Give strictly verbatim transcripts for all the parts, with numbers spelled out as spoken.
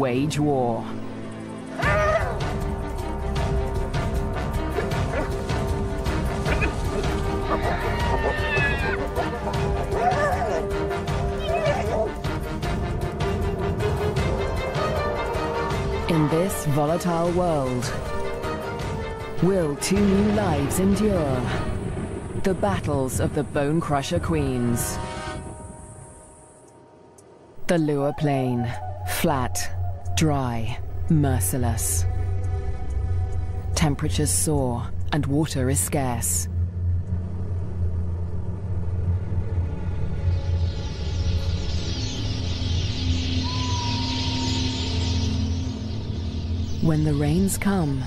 wage war. In this volatile world, will two new lives endure? The battles of the Bone Crusher Queens. The Luangwa Plain, flat, dry, merciless. Temperatures soar and water is scarce. When the rains come,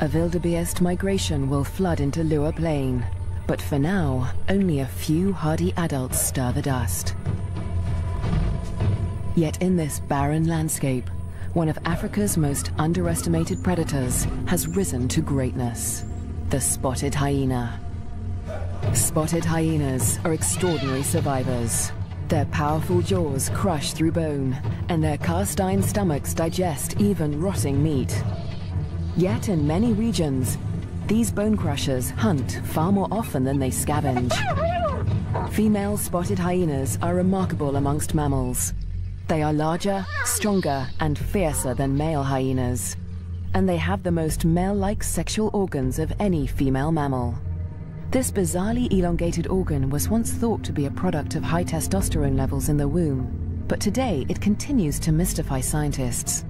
a wildebeest migration will flood into Luangwa Plain, but for now, only a few hardy adults stir the dust. Yet in this barren landscape, one of Africa's most underestimated predators has risen to greatness, the spotted hyena. Spotted hyenas are extraordinary survivors. Their powerful jaws crush through bone, and their cast-iron stomachs digest even rotting meat. Yet in many regions, these bone crushers hunt far more often than they scavenge. Female spotted hyenas are remarkable amongst mammals. They are larger, stronger, and fiercer than male hyenas. And they have the most male-like sexual organs of any female mammal. This bizarrely elongated organ was once thought to be a product of high testosterone levels in the womb, but today it continues to mystify scientists.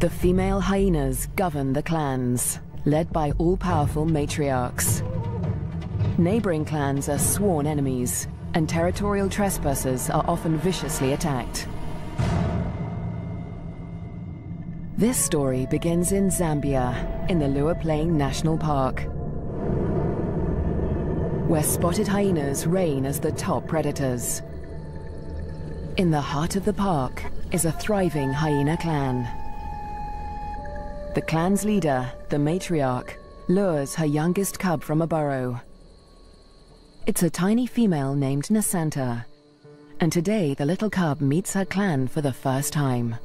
The female hyenas govern the clans, led by all-powerful matriarchs. Neighboring clans are sworn enemies, and territorial trespassers are often viciously attacked. This story begins in Zambia, in the Luangwa Plain National Park, where spotted hyenas reign as the top predators. In the heart of the park is a thriving hyena clan. The clan's leader, the matriarch, lures her youngest cub from a burrow. It's a tiny female named Nsanta, and today the little cub meets her clan for the first time.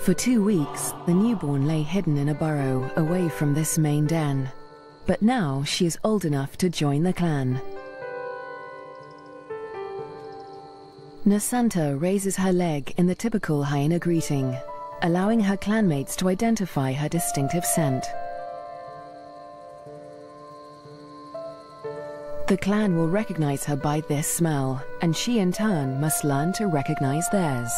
For two weeks, the newborn lay hidden in a burrow away from this main den. But now she is old enough to join the clan. Nsanta raises her leg in the typical hyena greeting, allowing her clanmates to identify her distinctive scent. The clan will recognize her by this smell, and she in turn must learn to recognize theirs.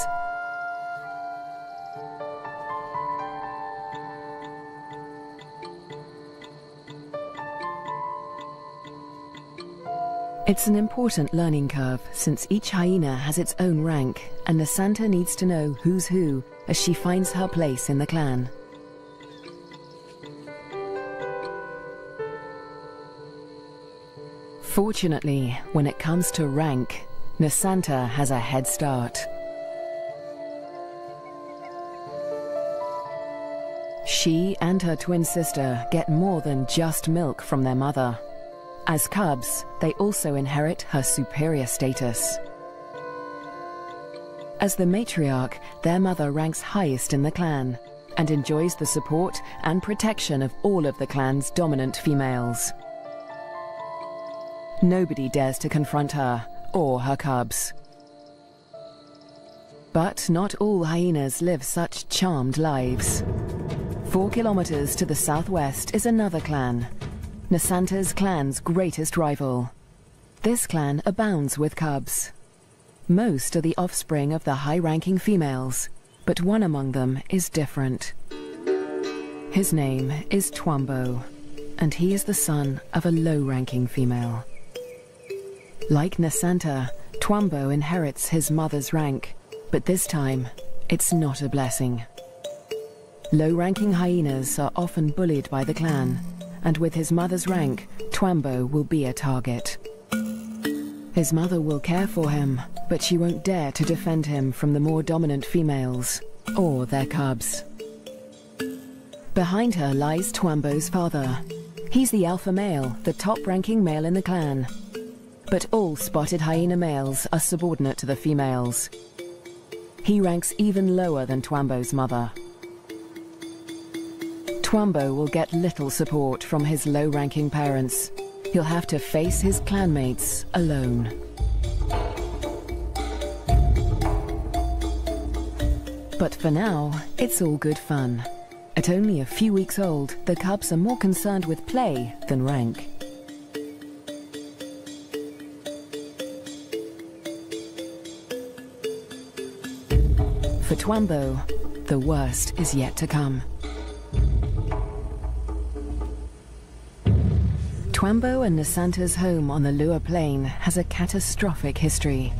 It's an important learning curve, since each hyena has its own rank, and Nsanta needs to know who's who as she finds her place in the clan. Fortunately, when it comes to rank, Nsanta has a head start. She and her twin sister get more than just milk from their mother. As cubs, they also inherit her superior status. As the matriarch, their mother ranks highest in the clan, and enjoys the support and protection of all of the clan's dominant females. Nobody dares to confront her, or her cubs. But not all hyenas live such charmed lives. Four kilometers to the southwest is another clan, Nsanta's clan's greatest rival. This clan abounds with cubs. Most are the offspring of the high-ranking females, but one among them is different. His name is Twambo, and he is the son of a low-ranking female. Like Nsanta, Twambo inherits his mother's rank, but this time, it's not a blessing. Low-ranking hyenas are often bullied by the clan, and with his mother's rank, Twambo will be a target. His mother will care for him, but she won't dare to defend him from the more dominant females, or their cubs. Behind her lies Twambo's father. He's the alpha male, the top-ranking male in the clan. But all spotted hyena males are subordinate to the females, He ranks even lower than Twambo's mother. Twambo will get little support from his low-ranking parents. He'll have to face his clanmates alone. But for now, it's all good fun. At only a few weeks old, the cubs are more concerned with play than rank. For Twambo, the worst is yet to come. Twambo and Nsanta's home on the Luangwa Plain has a catastrophic history.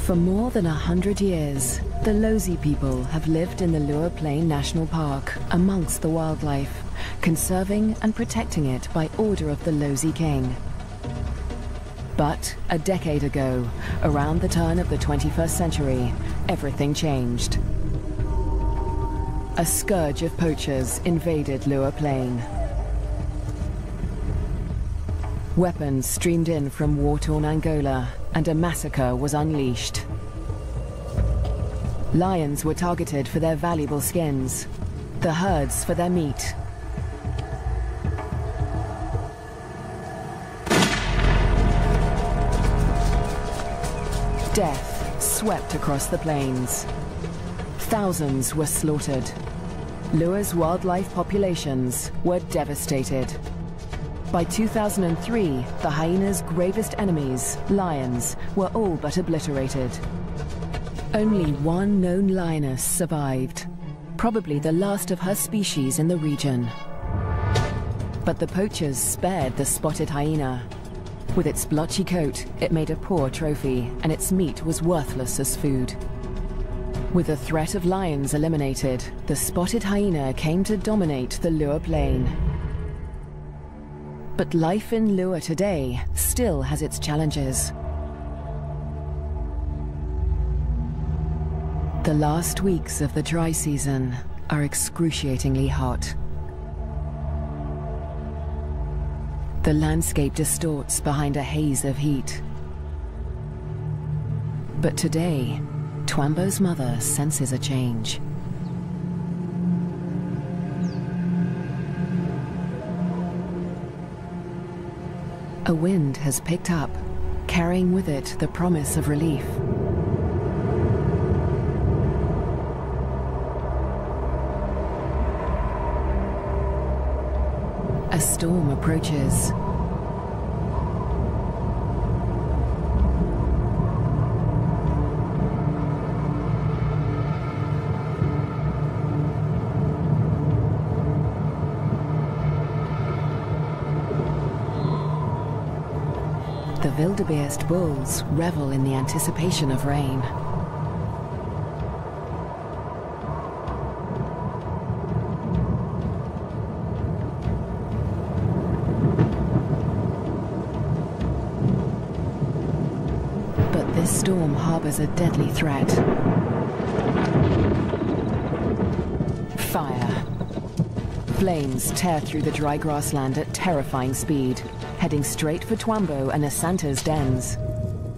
For more than a hundred years, the Lozi people have lived in the Luangwa Plain National Park, amongst the wildlife, conserving and protecting it by order of the Lozi king. But a decade ago, around the turn of the twenty-first century, everything changed. A scourge of poachers invaded Luangwa Plain. Weapons streamed in from war-torn Angola, and a massacre was unleashed. Lions were targeted for their valuable skins, the herds for their meat. Death swept across the plains. Thousands were slaughtered. Luangwa's wildlife populations were devastated. By two thousand three, the hyena's gravest enemies, lions, were all but obliterated. Only one known lioness survived, probably the last of her species in the region. But the poachers spared the spotted hyena. With its blotchy coat, it made a poor trophy, and its meat was worthless as food. With the threat of lions eliminated, the spotted hyena came to dominate the Luangwa Plain. But life in Luangwa today still has its challenges. The last weeks of the dry season are excruciatingly hot. The landscape distorts behind a haze of heat. But today, Twambo's mother senses a change. A wind has picked up, carrying with it the promise of relief. A storm approaches. The wildebeest bulls revel in the anticipation of rain. But this storm harbors a deadly threat. Fire. Flames tear through the dry grassland at terrifying speed, heading straight for Twambo and Nsanta's dens.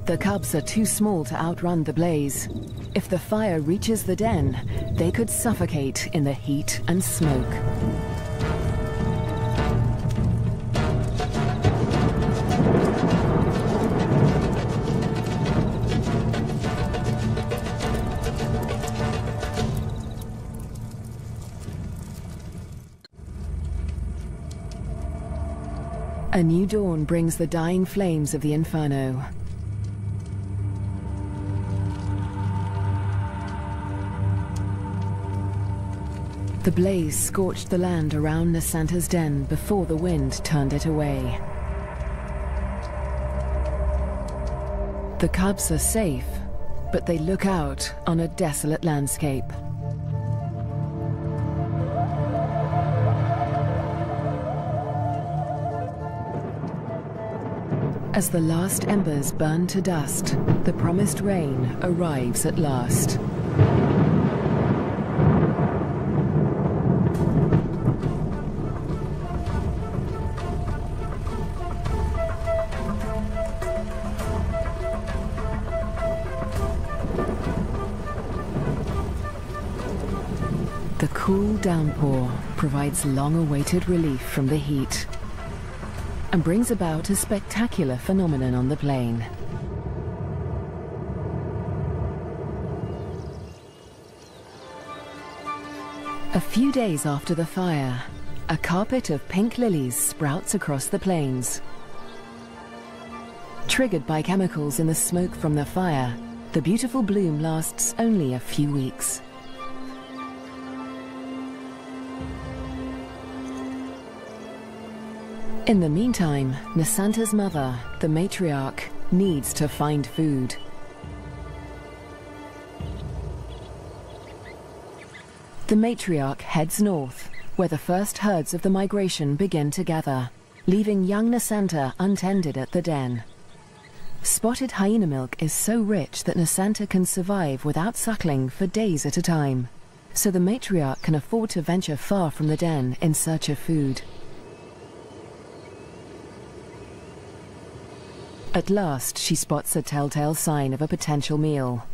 The cubs are too small to outrun the blaze. If the fire reaches the den, they could suffocate in the heat and smoke. A new dawn brings the dying flames of the inferno. The blaze scorched the land around Nsanta's den before the wind turned it away. The cubs are safe, but they look out on a desolate landscape. As the last embers burn to dust, the promised rain arrives at last. The cool downpour provides long-awaited relief from the heat and brings about a spectacular phenomenon on the plain. A few days after the fire, a carpet of pink lilies sprouts across the plains. Triggered by chemicals in the smoke from the fire, the beautiful bloom lasts only a few weeks. In the meantime, Nsanta's mother, the matriarch, needs to find food. The matriarch heads north, where the first herds of the migration begin to gather, leaving young Nsanta untended at the den. Spotted hyena milk is so rich that Nsanta can survive without suckling for days at a time, so the matriarch can afford to venture far from the den in search of food. At last, she spots a telltale sign of a potential meal.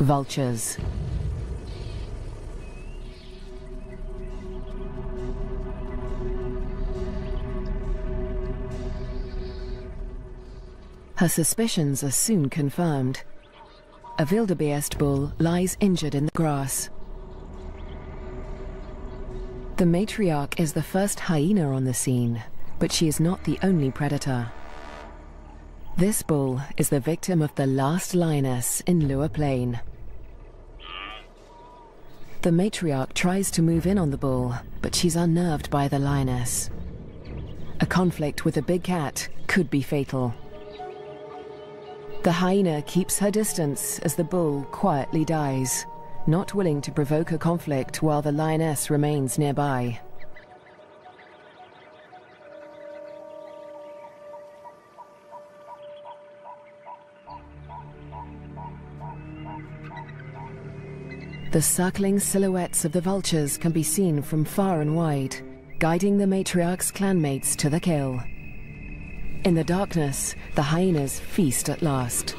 Vultures. Her suspicions are soon confirmed. A wildebeest bull lies injured in the grass. The matriarch is the first hyena on the scene, but she is not the only predator. This bull is the victim of the last lioness in Luangwa Plain. The matriarch tries to move in on the bull, but she's unnerved by the lioness. A conflict with a big cat could be fatal. The hyena keeps her distance as the bull quietly dies, not willing to provoke a conflict while the lioness remains nearby. The circling silhouettes of the vultures can be seen from far and wide, guiding the matriarch's clanmates to the kill. In the darkness, the hyenas feast at last.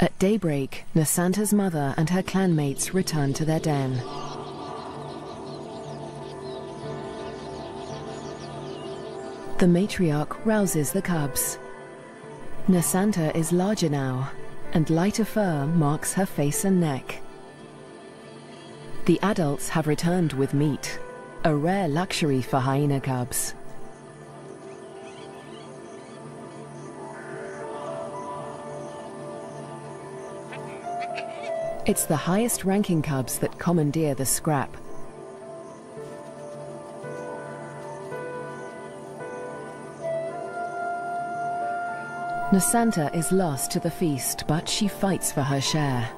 At daybreak, Nsanta's mother and her clanmates return to their den. The matriarch rouses the cubs. Nsanta is larger now, and lighter fur marks her face and neck. The adults have returned with meat, a rare luxury for hyena cubs. It's the highest-ranking cubs that commandeer the scrap. Nsanta is last to the feast, but she fights for her share.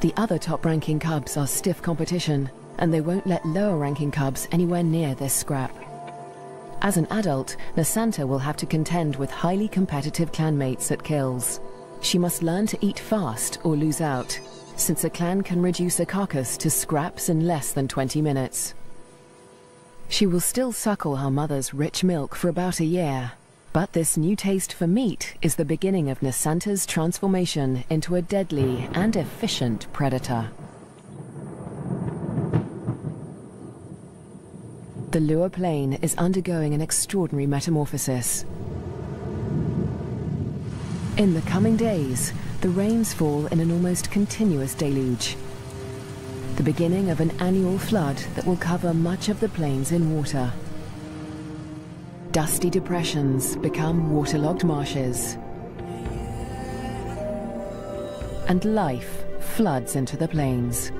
The other top-ranking cubs are stiff competition, and they won't let lower-ranking cubs anywhere near this scrap. As an adult, Nsanta will have to contend with highly competitive clanmates at kills. She must learn to eat fast or lose out, since a clan can reduce a carcass to scraps in less than twenty minutes. She will still suckle her mother's rich milk for about a year. But this new taste for meat is the beginning of Nsanta's transformation into a deadly and efficient predator. The Luangwa Plain is undergoing an extraordinary metamorphosis. In the coming days, the rains fall in an almost continuous deluge, the beginning of an annual flood that will cover much of the plains in water. Dusty depressions become waterlogged marshes, and life floods into the plains.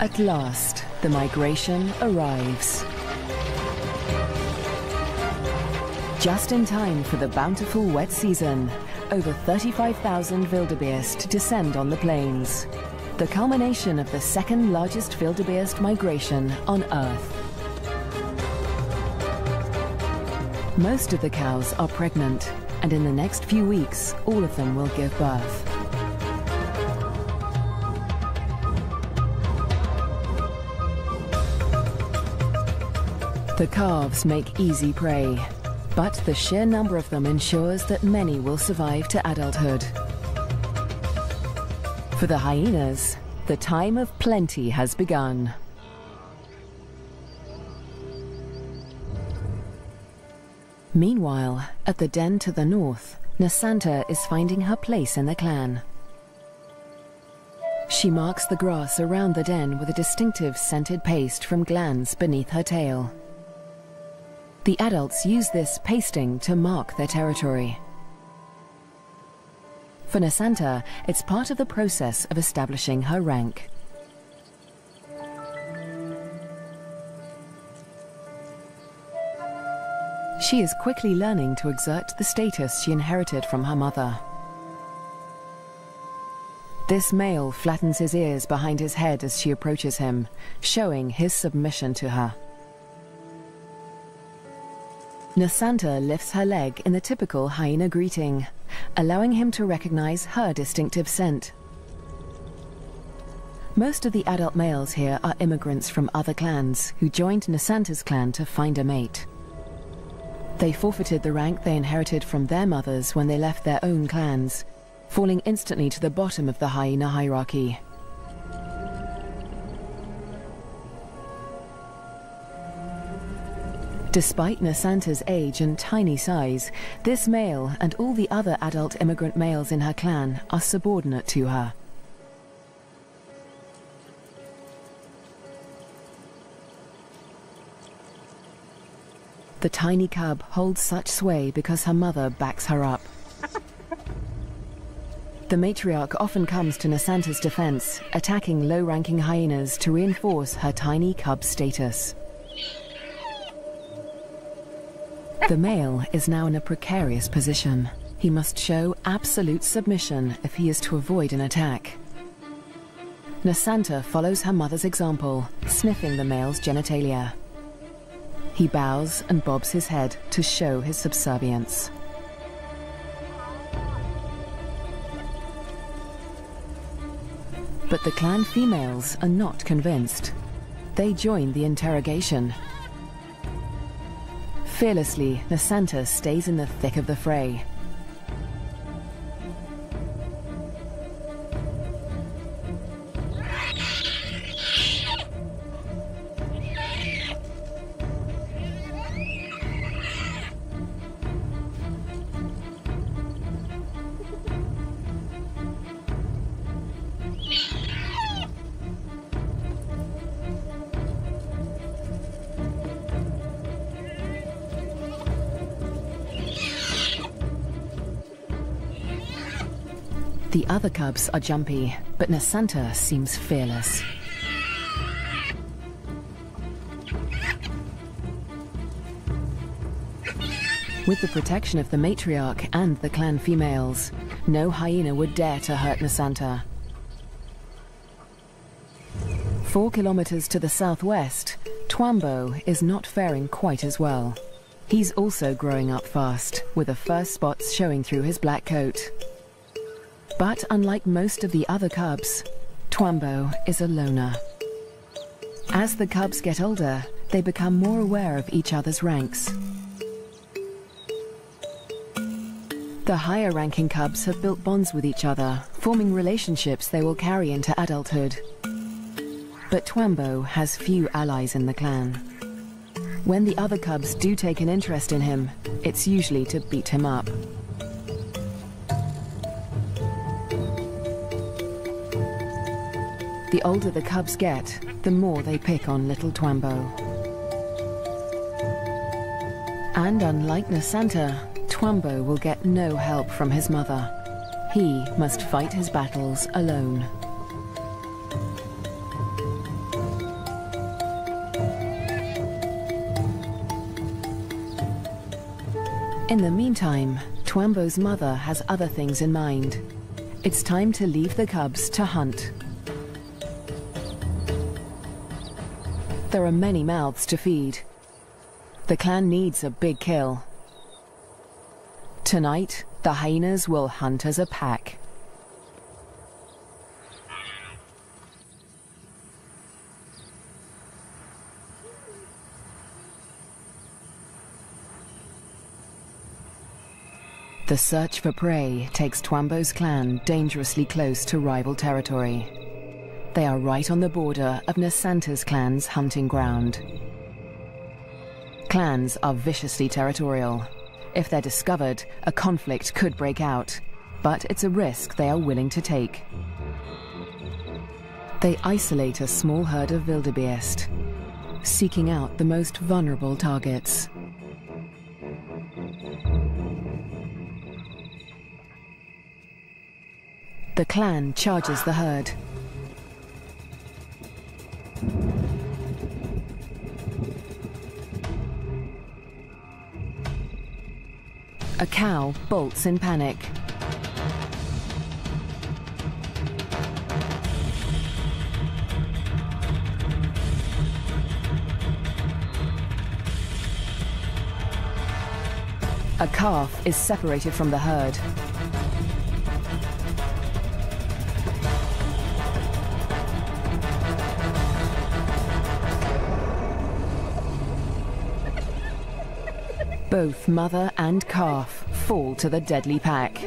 At last, the migration arrives. Just in time for the bountiful wet season, over thirty-five thousand wildebeest descend on the plains, the culmination of the second largest wildebeest migration on Earth. Most of the cows are pregnant, and in the next few weeks, all of them will give birth. The calves make easy prey, but the sheer number of them ensures that many will survive to adulthood. For the hyenas, the time of plenty has begun. Meanwhile, at the den to the north, Nsanta is finding her place in the clan. She marks the grass around the den with a distinctive scented paste from glands beneath her tail. The adults use this pasting to mark their territory. For Nsanta, it's part of the process of establishing her rank. She is quickly learning to exert the status she inherited from her mother. This male flattens his ears behind his head as she approaches him, showing his submission to her. Nsanta lifts her leg in the typical hyena greeting, allowing him to recognize her distinctive scent. Most of the adult males here are immigrants from other clans who joined Nsanta's clan to find a mate. They forfeited the rank they inherited from their mothers when they left their own clans, falling instantly to the bottom of the hyena hierarchy. Despite Nsanta's age and tiny size, this male and all the other adult immigrant males in her clan are subordinate to her. The tiny cub holds such sway because her mother backs her up. The matriarch often comes to Nsanta's defense, attacking low-ranking hyenas to reinforce her tiny cub status. The male is now in a precarious position. He must show absolute submission if he is to avoid an attack. Nsanta follows her mother's example, sniffing the male's genitalia. He bows and bobs his head to show his subservience. But the clan females are not convinced. They join the interrogation. Fearlessly, Nsanta stays in the thick of the fray. The other cubs are jumpy, but Nsanta seems fearless. With the protection of the matriarch and the clan females, no hyena would dare to hurt Nsanta. Four kilometers to the southwest, Twambo is not faring quite as well. He's also growing up fast, with the first spots showing through his black coat. But unlike most of the other cubs, Twambo is a loner. As the cubs get older, they become more aware of each other's ranks. The higher-ranking cubs have built bonds with each other, forming relationships they will carry into adulthood. But Twambo has few allies in the clan. When the other cubs do take an interest in him, it's usually to beat him up. The older the cubs get, the more they pick on little Twambo. And unlike Nsanta, Twambo will get no help from his mother. He must fight his battles alone. In the meantime, Twambo's mother has other things in mind. It's time to leave the cubs to hunt. There are many mouths to feed. The clan needs a big kill, Tonight, the hyenas will hunt as a pack. The search for prey takes Twambo's clan dangerously close to rival territory. They are right on the border of Nsanta's clan's hunting ground. Clans are viciously territorial. If they're discovered, a conflict could break out, but it's a risk they are willing to take. They isolate a small herd of wildebeest, seeking out the most vulnerable targets. The clan charges the herd. A cow bolts in panic. A calf is separated from the herd. Both mother and calf fall to the deadly pack.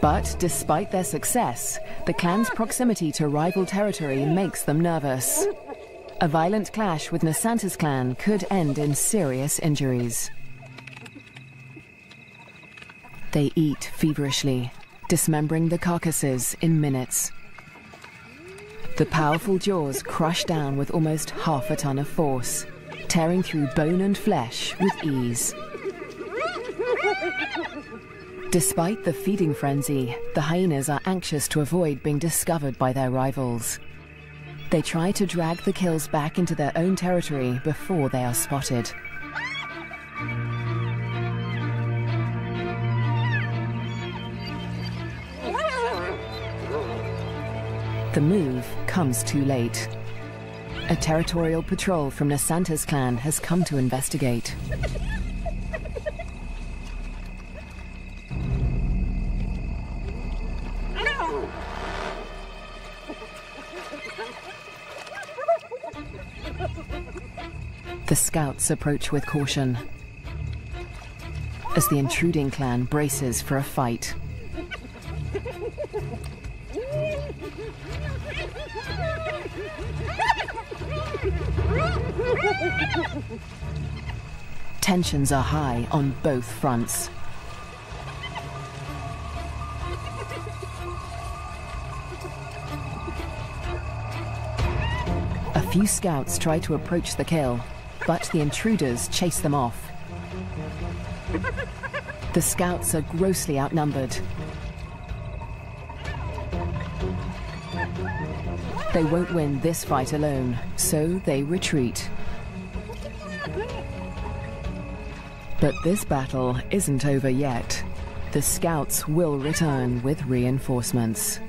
But despite their success, the clan's proximity to rival territory makes them nervous. A violent clash with Nsanta's clan could end in serious injuries. They eat feverishly, dismembering the carcasses in minutes. The powerful jaws crush down with almost half a ton of force, tearing through bone and flesh with ease. Despite the feeding frenzy, the hyenas are anxious to avoid being discovered by their rivals. They try to drag the kills back into their own territory before they are spotted. The move comes too late. A territorial patrol from Nsanta's clan has come to investigate. No. The scouts approach with caution as the intruding clan braces for a fight. Tensions are high on both fronts. A few scouts try to approach the kill, but the intruders chase them off. The scouts are grossly outnumbered. They won't win this fight alone, so they retreat. But this battle isn't over yet. The scouts will return with reinforcements.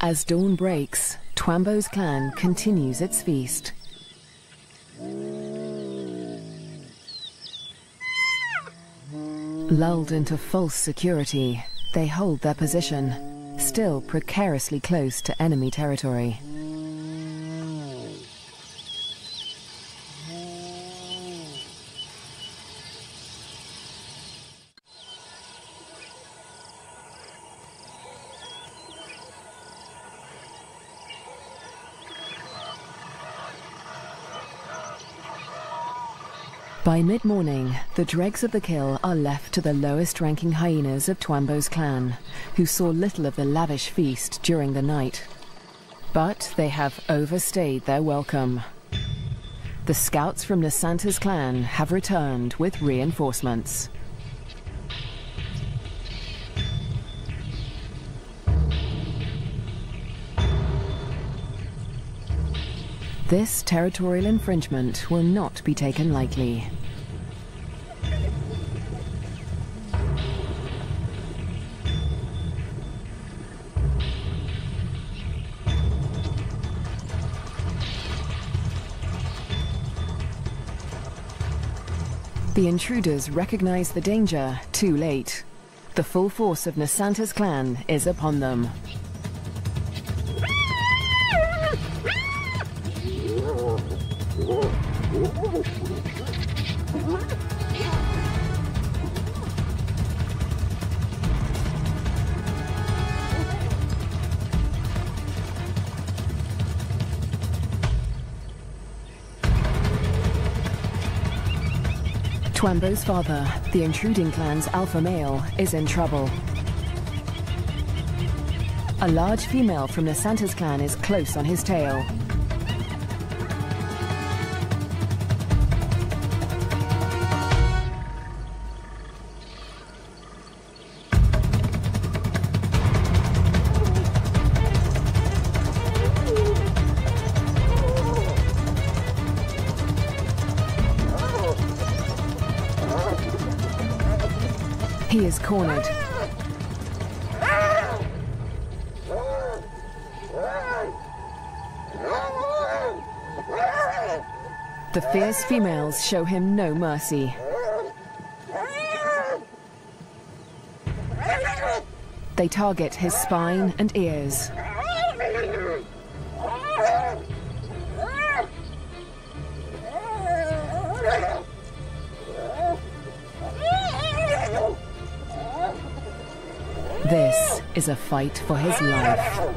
As dawn breaks, Twambo's clan continues its feast. Lulled into false security, they hold their position, still precariously close to enemy territory. By mid-morning, the dregs of the kill are left to the lowest-ranking hyenas of Twambo's clan, who saw little of the lavish feast during the night. But they have overstayed their welcome. The scouts from Nsanta's clan have returned with reinforcements. This territorial infringement will not be taken lightly. The intruders recognize the danger too late. The full force of Nsanta's clan is upon them. Twambo's father, the intruding clan's alpha male, is in trouble. A large female from Nsanta's clan is close on his tail. He is cornered. The fierce females show him no mercy. They target his spine and ears. This is a fight for his life.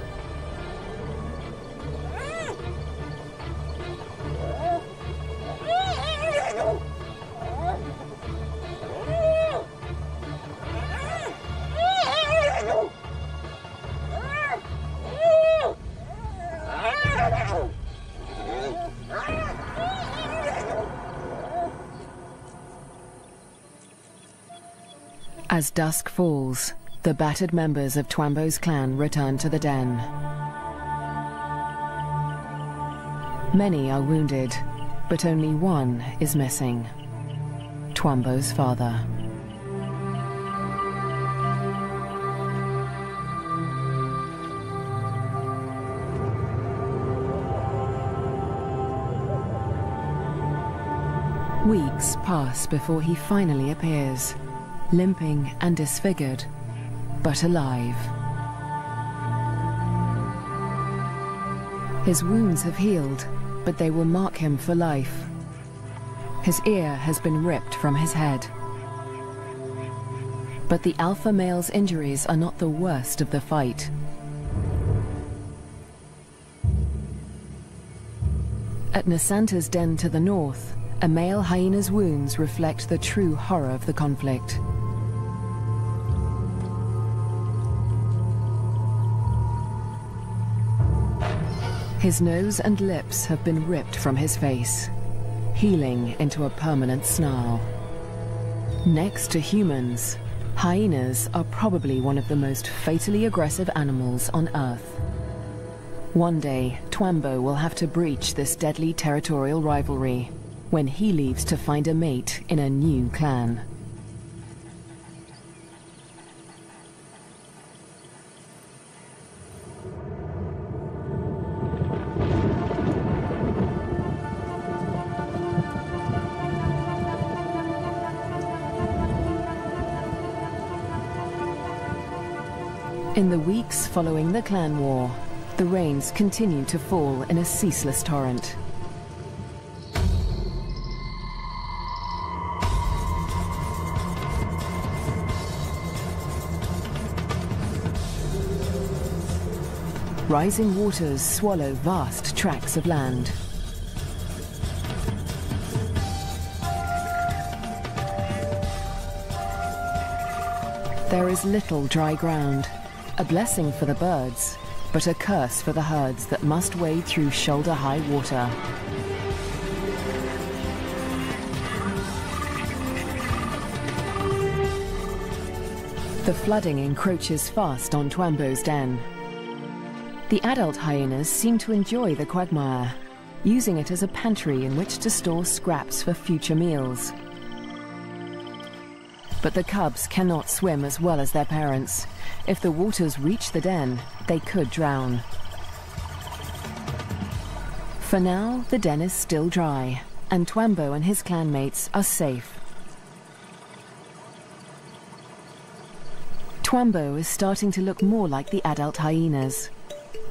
As dusk falls, the battered members of Twambo's clan return to the den. Many are wounded, but only one is missing: Twambo's father. Weeks pass before he finally appears, limping and disfigured, but alive. His wounds have healed, but they will mark him for life. His ear has been ripped from his head. But the alpha male's injuries are not the worst of the fight. At Nsanta's den to the north, a male hyena's wounds reflect the true horror of the conflict. His nose and lips have been ripped from his face, healing into a permanent snarl. Next to humans, hyenas are probably one of the most fatally aggressive animals on Earth. One day, Twambo will have to breach this deadly territorial rivalry when he leaves to find a mate in a new clan. In the weeks following the clan war, the rains continue to fall in a ceaseless torrent. Rising waters swallow vast tracts of land. There is little dry ground. A blessing for the birds, but a curse for the herds that must wade through shoulder-high water. The flooding encroaches fast on Twambo's den. The adult hyenas seem to enjoy the quagmire, using it as a pantry in which to store scraps for future meals. But the cubs cannot swim as well as their parents. If the waters reach the den, they could drown. For now, the den is still dry, and Twambo and his clanmates are safe. Twambo is starting to look more like the adult hyenas.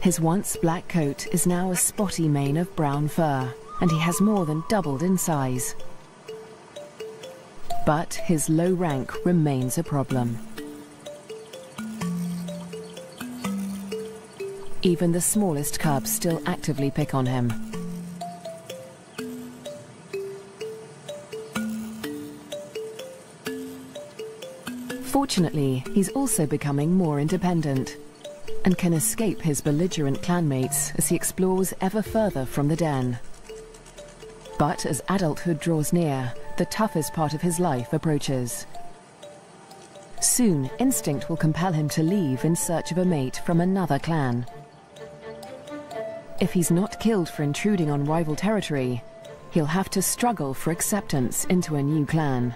His once black coat is now a spotty mane of brown fur, and he has more than doubled in size. But his low rank remains a problem. Even the smallest cubs still actively pick on him. Fortunately, he's also becoming more independent and can escape his belligerent clanmates as he explores ever further from the den. But as adulthood draws near, the toughest part of his life approaches. Soon, instinct will compel him to leave in search of a mate from another clan. If he's not killed for intruding on rival territory, he'll have to struggle for acceptance into a new clan.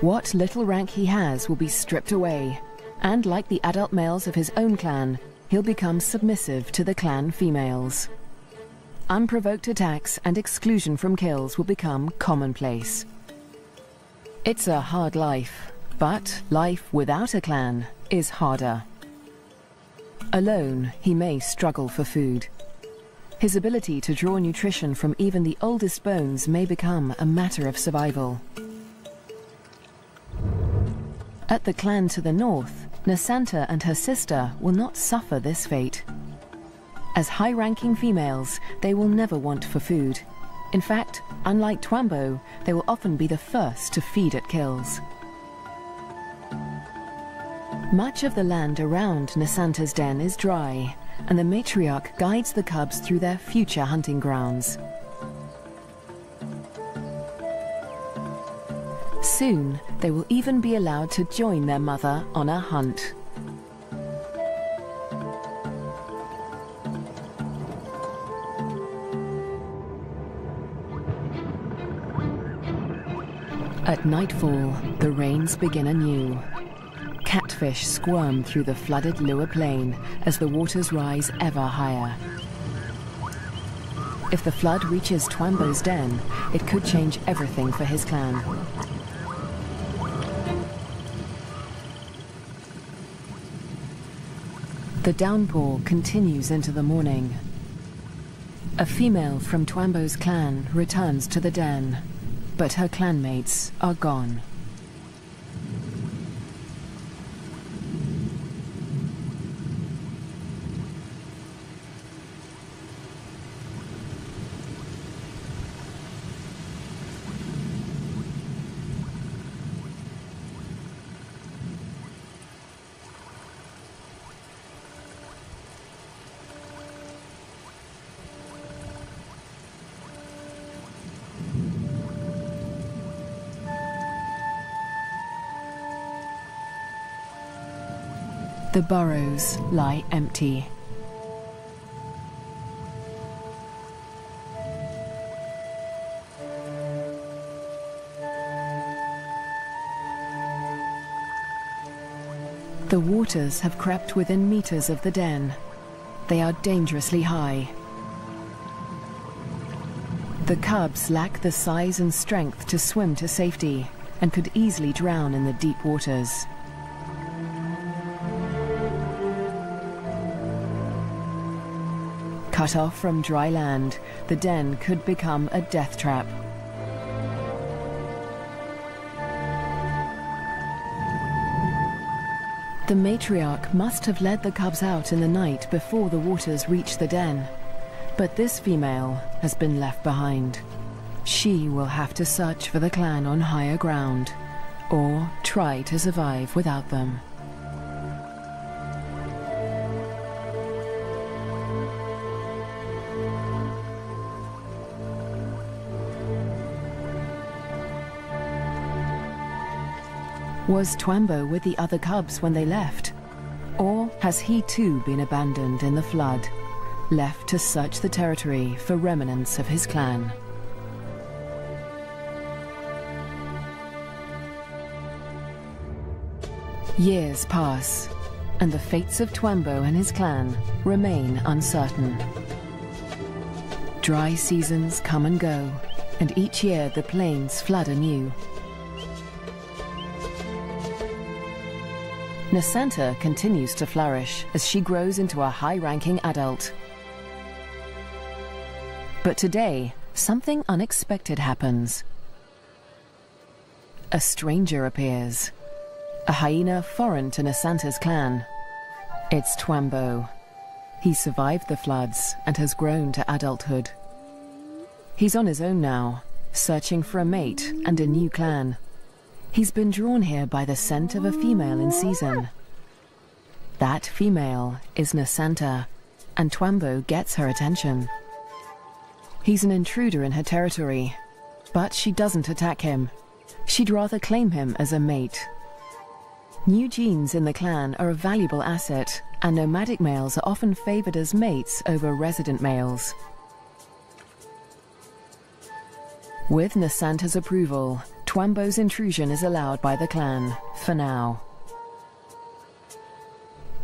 What little rank he has will be stripped away, and like the adult males of his own clan, he'll become submissive to the clan females. Unprovoked attacks and exclusion from kills will become commonplace. It's a hard life, but life without a clan is harder. Alone, he may struggle for food. His ability to draw nutrition from even the oldest bones may become a matter of survival. At the clan to the north, Nsanta and her sister will not suffer this fate. As high-ranking females, they will never want for food. In fact, unlike Twambo, they will often be the first to feed at kills. Much of the land around Nsanta's den is dry, and the matriarch guides the cubs through their future hunting grounds. Soon, they will even be allowed to join their mother on a hunt. At nightfall, the rains begin anew. Catfish squirm through the flooded Luangwa Plain as the waters rise ever higher. If the flood reaches Twambo's den, it could change everything for his clan. The downpour continues into the morning. A female from Twambo's clan returns to the den, but her clanmates are gone. The burrows lie empty. The waters have crept within meters of the den. They are dangerously high. The cubs lack the size and strength to swim to safety and could easily drown in the deep waters. Cut off from dry land, the den could become a death trap. The matriarch must have led the cubs out in the night before the waters reached the den, but this female has been left behind. She will have to search for the clan on higher ground, or try to survive without them. Was Twambo with the other cubs when they left? Or has he too been abandoned in the flood, left to search the territory for remnants of his clan? Years pass, and the fates of Twambo and his clan remain uncertain. Dry seasons come and go, and each year the plains flood anew. Nsanta continues to flourish as she grows into a high-ranking adult. But today, something unexpected happens. A stranger appears, a hyena foreign to Nsanta's clan. It's Twambo. He survived the floods and has grown to adulthood. He's on his own now, searching for a mate and a new clan. He's been drawn here by the scent of a female in season. That female is Nsanta, and Twambo gets her attention. He's an intruder in her territory, but she doesn't attack him. She'd rather claim him as a mate. New genes in the clan are a valuable asset, and nomadic males are often favored as mates over resident males. With Nsanta's approval, Twambo's intrusion is allowed by the clan, for now.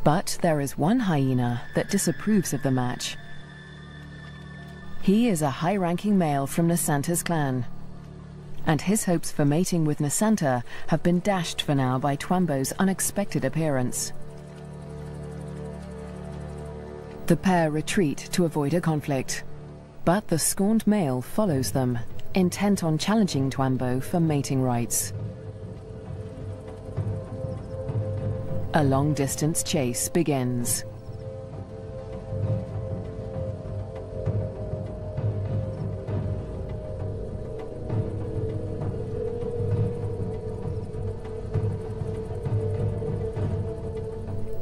But there is one hyena that disapproves of the match. He is a high-ranking male from Nsanta's clan, and his hopes for mating with Nsanta have been dashed for now by Twambo's unexpected appearance. The pair retreat to avoid a conflict, but the scorned male follows them, intent on challenging Twambo for mating rights. A long-distance chase begins.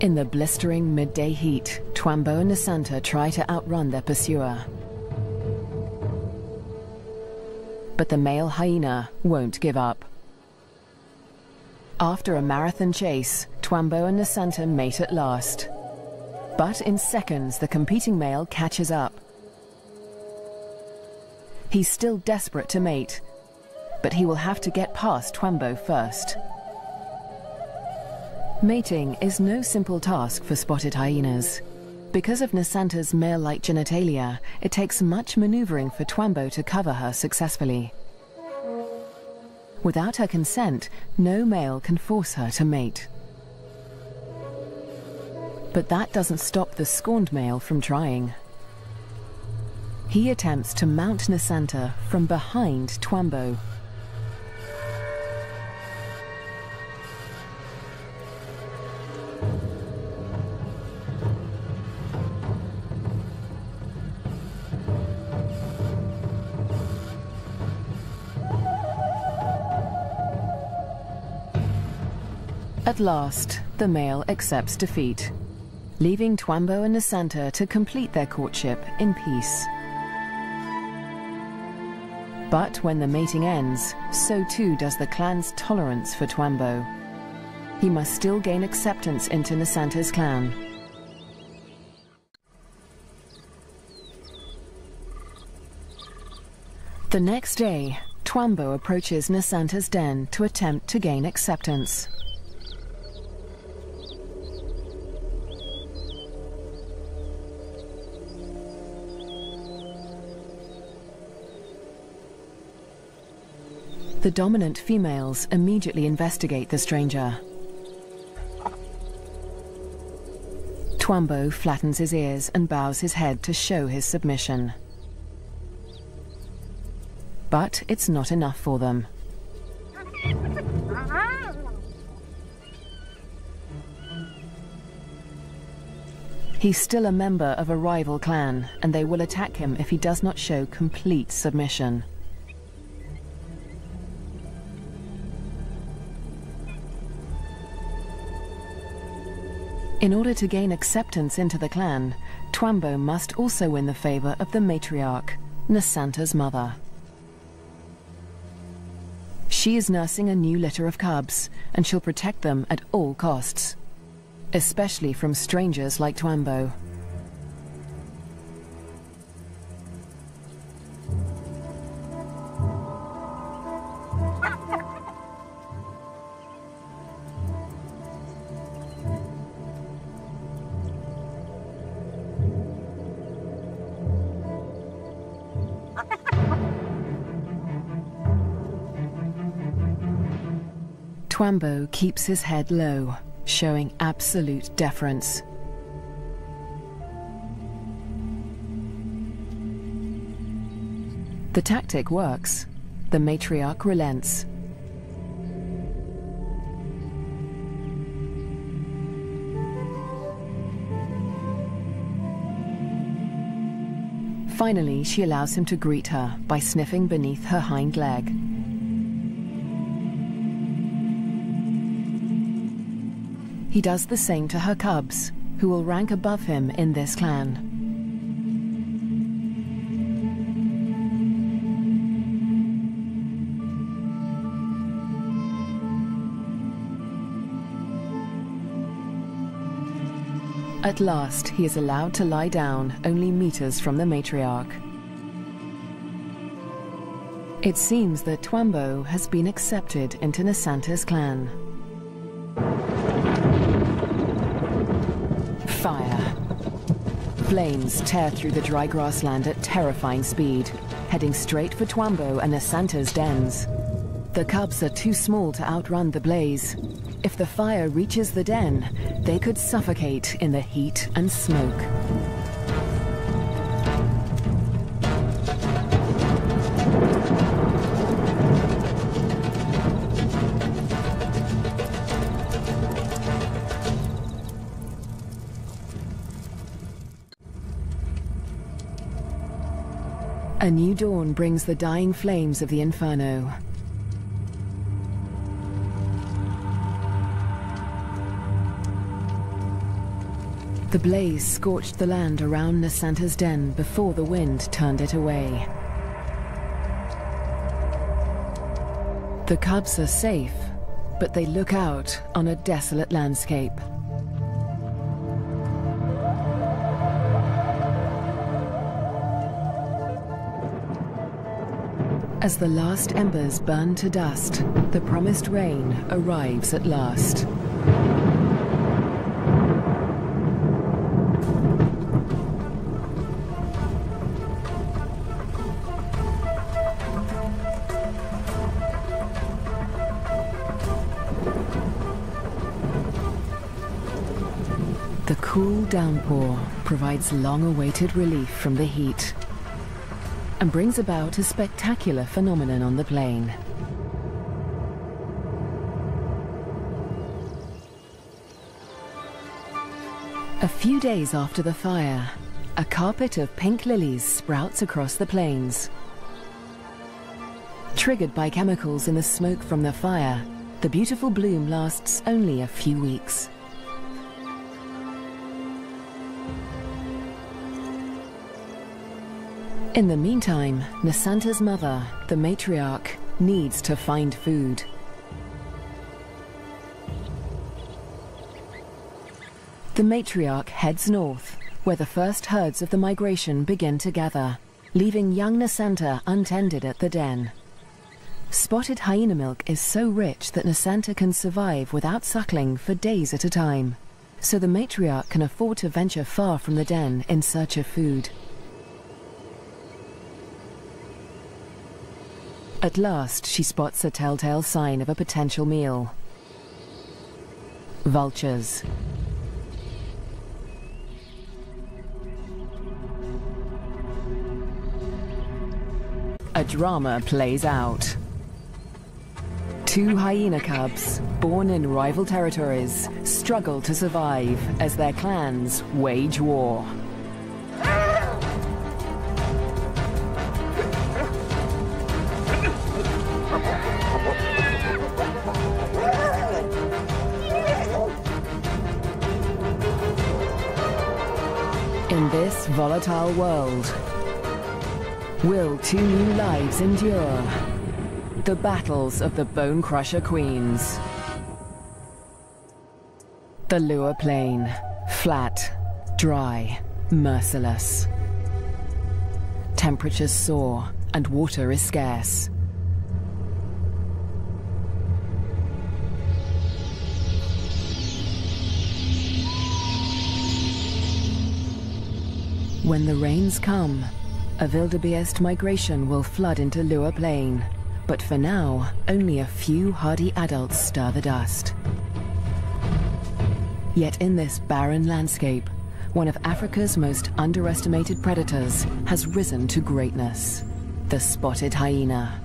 In the blistering midday heat, Twambo and Nsanta try to outrun their pursuer. But the male hyena won't give up. After a marathon chase, Twambo and Nsanta mate at last. But in seconds, the competing male catches up. He's still desperate to mate, but he will have to get past Twambo first. Mating is no simple task for spotted hyenas. Because of Nsanta's male-like genitalia, it takes much maneuvering for Twambo to cover her successfully. Without her consent, no male can force her to mate. But that doesn't stop the scorned male from trying. He attempts to mount Nsanta from behind Twambo. At last, the male accepts defeat, leaving Twambo and Nsanta to complete their courtship in peace. But when the mating ends, so too does the clan's tolerance for Twambo. He must still gain acceptance into Nsanta's clan. The next day, Twambo approaches Nsanta's den to attempt to gain acceptance. The dominant females immediately investigate the stranger. Twambo flattens his ears and bows his head to show his submission. But it's not enough for them. He's still a member of a rival clan, and they will attack him if he does not show complete submission. In order to gain acceptance into the clan, Twambo must also win the favor of the matriarch, Nsanta's mother. She is nursing a new litter of cubs, and she'll protect them at all costs, especially from strangers like Twambo. Twambo keeps his head low, showing absolute deference. The tactic works. The matriarch relents. Finally, she allows him to greet her by sniffing beneath her hind leg. He does the same to her cubs, who will rank above him in this clan. At last, he is allowed to lie down only meters from the matriarch. It seems that Twambo has been accepted into Nsanta's clan. Fire. Flames tear through the dry grassland at terrifying speed, heading straight for Twambo and Nsanta's dens. The cubs are too small to outrun the blaze. If the fire reaches the den, they could suffocate in the heat and smoke. A new dawn brings the dying flames of the inferno. The blaze scorched the land around Nsanta's den before the wind turned it away. The cubs are safe, but they look out on a desolate landscape. As the last embers burn to dust, the promised rain arrives at last. The cool downpour provides long-awaited relief from the heat and brings about a spectacular phenomenon on the plain. A few days after the fire, a carpet of pink lilies sprouts across the plains. Triggered by chemicals in the smoke from the fire, the beautiful bloom lasts only a few weeks. In the meantime, Nsanta's mother, the matriarch, needs to find food. The matriarch heads north, where the first herds of the migration begin to gather, leaving young Nsanta untended at the den. Spotted hyena milk is so rich that Nsanta can survive without suckling for days at a time, so the matriarch can afford to venture far from the den in search of food. At last, she spots a telltale sign of a potential meal. Vultures. A drama plays out. Two hyena cubs, born in rival territories, struggle to survive as their clans wage war. In this volatile world, will two new lives endure? The battles of the Bone Crusher Queens. The Luangwa Plain, flat, dry, merciless. Temperatures soar and water is scarce. When the rains come, a wildebeest migration will flood into Luangwa Plain, but for now, only a few hardy adults stir the dust. Yet in this barren landscape, one of Africa's most underestimated predators has risen to greatness, the spotted hyena.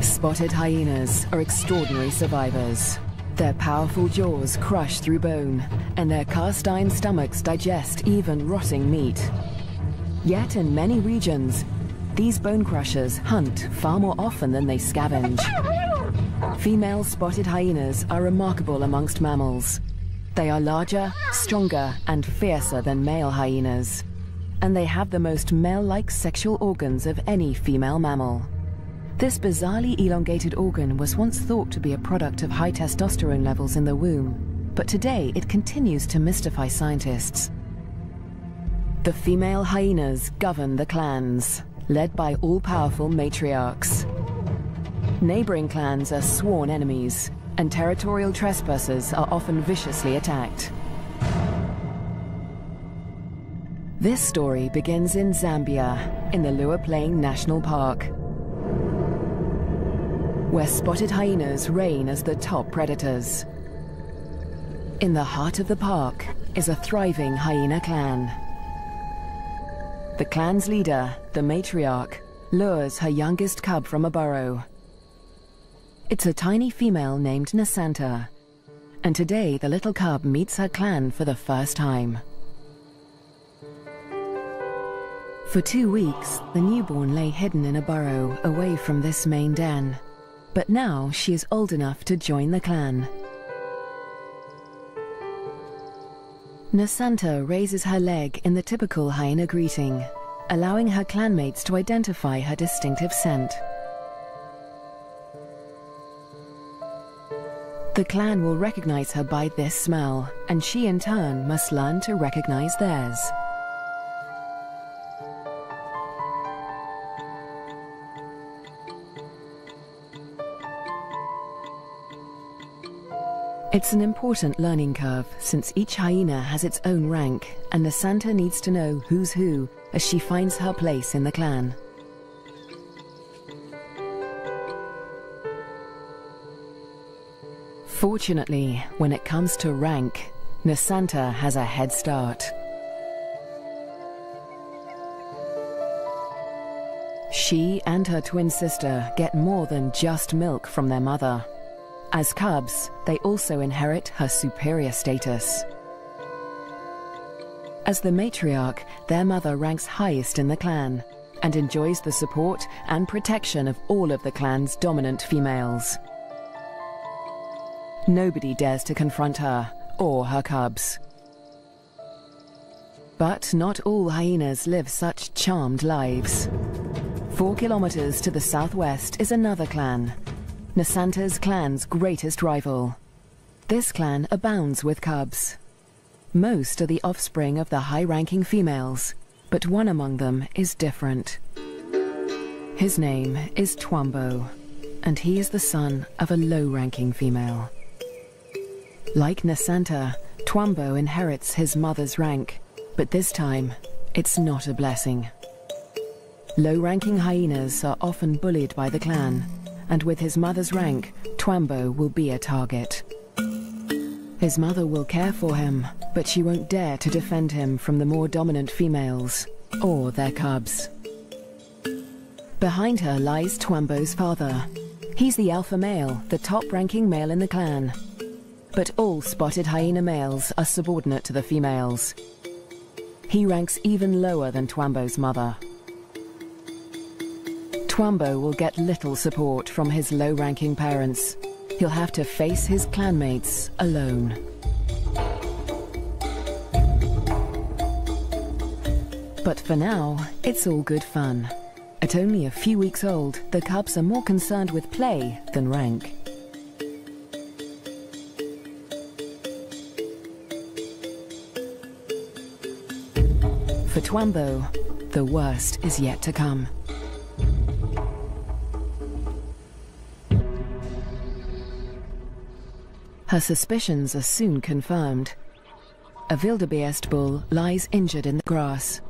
Spotted hyenas are extraordinary survivors. Their powerful jaws crush through bone, and their cast-iron stomachs digest even rotting meat. Yet in many regions, these bone crushers hunt far more often than they scavenge. Female spotted hyenas are remarkable amongst mammals. They are larger, stronger, and fiercer than male hyenas. And they have the most male-like sexual organs of any female mammal. This bizarrely elongated organ was once thought to be a product of high testosterone levels in the womb, but today it continues to mystify scientists. The female hyenas govern the clans, led by all-powerful matriarchs. Neighboring clans are sworn enemies, and territorial trespassers are often viciously attacked. This story begins in Zambia, in the Luangwa Plain National Park, where spotted hyenas reign as the top predators. In the heart of the park is a thriving hyena clan. The clan's leader, the matriarch, lures her youngest cub from a burrow. It's a tiny female named Nsanta, and today the little cub meets her clan for the first time. For two weeks, the newborn lay hidden in a burrow away from this main den, but now she is old enough to join the clan. Nsanta raises her leg in the typical hyena greeting, allowing her clanmates to identify her distinctive scent. The clan will recognize her by this smell, and she in turn must learn to recognize theirs. It's an important learning curve, since each hyena has its own rank, and Nsanta needs to know who's who as she finds her place in the clan. Fortunately, when it comes to rank, Nsanta has a head start. She and her twin sister get more than just milk from their mother. As cubs, they also inherit her superior status. As the matriarch, their mother ranks highest in the clan and enjoys the support and protection of all of the clan's dominant females. Nobody dares to confront her or her cubs. But not all hyenas live such charmed lives. Four kilometers to the southwest is another clan, Nsanta's clan's greatest rival. This clan abounds with cubs. Most are the offspring of the high-ranking females, but one among them is different. His name is Twambo, and he is the son of a low-ranking female. Like Nsanta, Twambo inherits his mother's rank, but this time, it's not a blessing. Low-ranking hyenas are often bullied by the clan, and with his mother's rank, Twambo will be a target. His mother will care for him, but she won't dare to defend him from the more dominant females, or their cubs. Behind her lies Twambo's father. He's the alpha male, the top-ranking male in the clan. But all spotted hyena males are subordinate to the females. He ranks even lower than Twambo's mother. Twambo will get little support from his low-ranking parents. He'll have to face his clanmates alone. But for now, it's all good fun. At only a few weeks old, the cubs are more concerned with play than rank. For Twambo, the worst is yet to come. Her suspicions are soon confirmed. A wildebeest bull lies injured in the grass.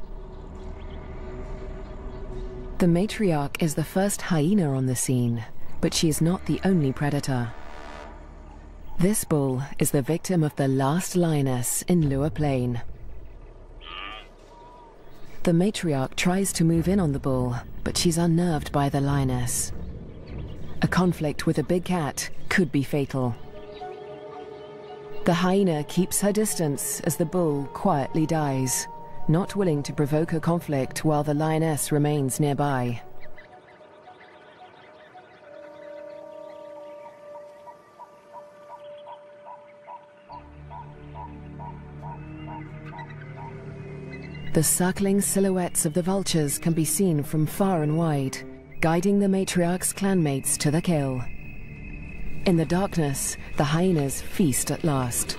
The matriarch is the first hyena on the scene, but she is not the only predator. This bull is the victim of the last lioness in Luangwa Plain. The matriarch tries to move in on the bull, but she's unnerved by the lioness. A conflict with a big cat could be fatal. The hyena keeps her distance as the bull quietly dies, not willing to provoke a conflict while the lioness remains nearby. The circling silhouettes of the vultures can be seen from far and wide, guiding the matriarch's clanmates to the kill. In the darkness, the hyenas feast at last.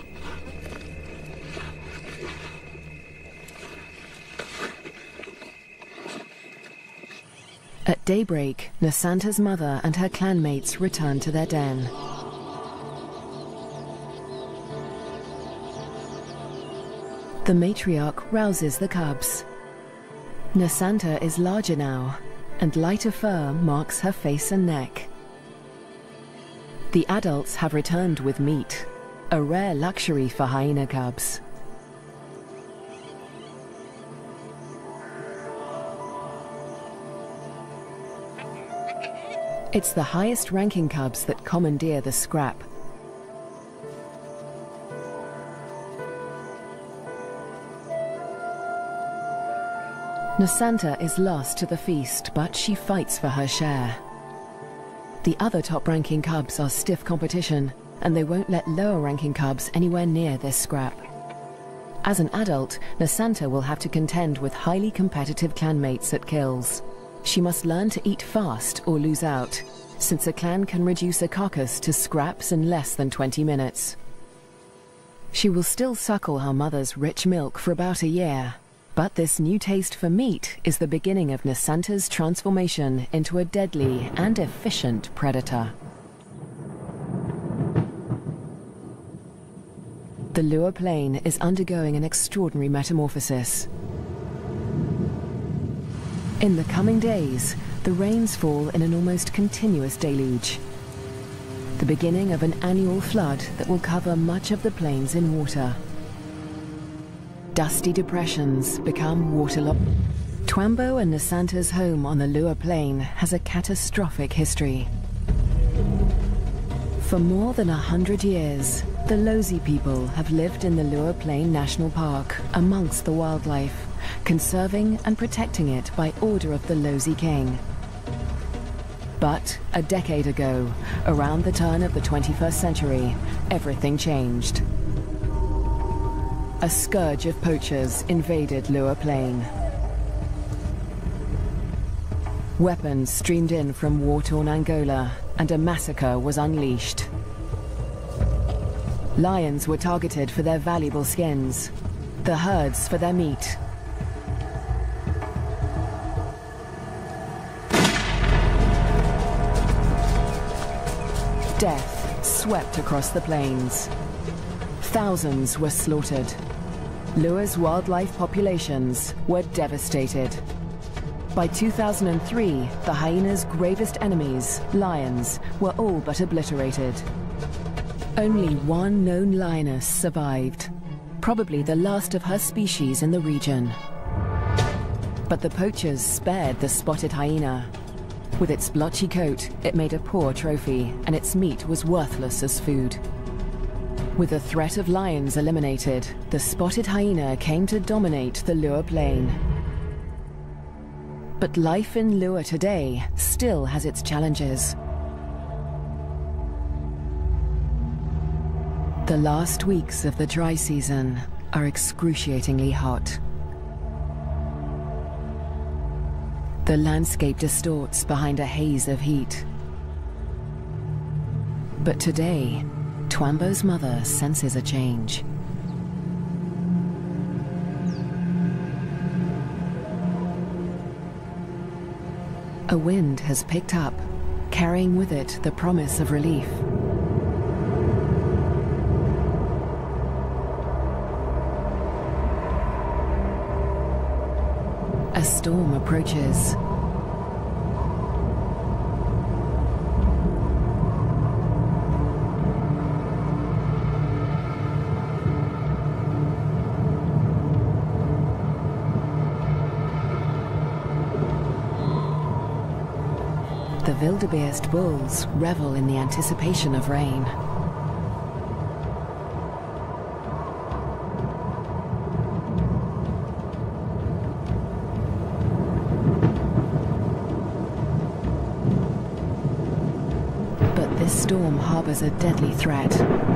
At daybreak, Nsanta's mother and her clanmates return to their den. The matriarch rouses the cubs. Nsanta is larger now, and lighter fur marks her face and neck. The adults have returned with meat, a rare luxury for hyena cubs. It's the highest-ranking cubs that commandeer the scrap. Nsanta is last to the feast, but she fights for her share. The other top-ranking cubs are stiff competition, and they won't let lower-ranking cubs anywhere near this scrap. As an adult, Nsanta will have to contend with highly competitive clanmates at kills. She must learn to eat fast or lose out, since a clan can reduce a carcass to scraps in less than twenty minutes. She will still suckle her mother's rich milk for about a year. But this new taste for meat is the beginning of Nsanta's transformation into a deadly and efficient predator. The Luangwa Plain is undergoing an extraordinary metamorphosis. In the coming days, the rains fall in an almost continuous deluge, the beginning of an annual flood that will cover much of the plains in water. Dusty depressions become waterlogged. Twambo and Nsanta's home on the Luangwa Plain has a catastrophic history. For more than a hundred years, the Lozi people have lived in the Luangwa Plain National Park amongst the wildlife, conserving and protecting it by order of the Lozi king. But a decade ago, around the turn of the twenty-first century, everything changed. A scourge of poachers invaded Luangwa Plain. Weapons streamed in from war-torn Angola, and a massacre was unleashed. Lions were targeted for their valuable skins, the herds for their meat. Death swept across the plains. Thousands were slaughtered. Luangwa's wildlife populations were devastated. By two thousand three, the hyena's gravest enemies, lions, were all but obliterated. Only one known lioness survived, probably the last of her species in the region. But the poachers spared the spotted hyena. With its blotchy coat, it made a poor trophy, and its meat was worthless as food. With the threat of lions eliminated, the spotted hyena came to dominate the Luangwa Plain. But life in Luangwa today still has its challenges. The last weeks of the dry season are excruciatingly hot. The landscape distorts behind a haze of heat. But today, Twambo's mother senses a change. A wind has picked up, carrying with it the promise of relief. A storm approaches. The wildebeest bulls revel in the anticipation of rain. But this storm harbors a deadly threat.